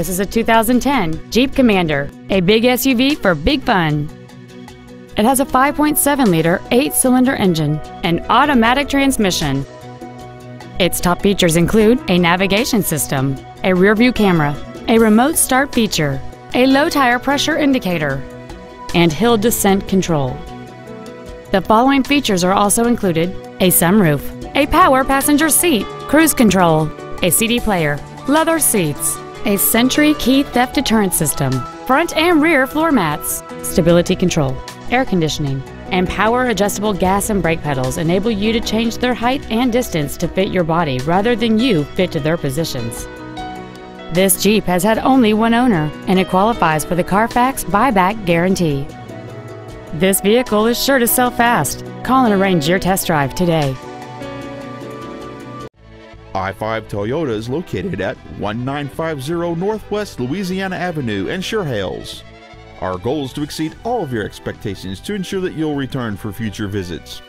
This is a 2010 Jeep Commander, a big SUV for big fun. It has a 5.7-liter 8-cylinder engine, an automatic transmission. Its top features include a navigation system, a rear-view camera, a remote start feature, a low tire pressure indicator, and hill descent control. The following features are also included: a sunroof, a power passenger seat, cruise control, a CD player, leather seats, a Sentry key theft deterrent system, front and rear floor mats, stability control, air conditioning, and power adjustable gas and brake pedals enable you to change their height and distance to fit your body rather than you fit to their positions. This Jeep has had only one owner, and it qualifies for the Carfax buyback guarantee. This vehicle is sure to sell fast. Call and arrange your test drive today. I-5 Toyota is located at 1950 Northwest Louisiana Avenue in Chehalis. Our goal is to exceed all of your expectations to ensure that you'll return for future visits.